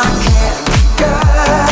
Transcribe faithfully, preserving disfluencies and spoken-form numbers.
I can't, girl.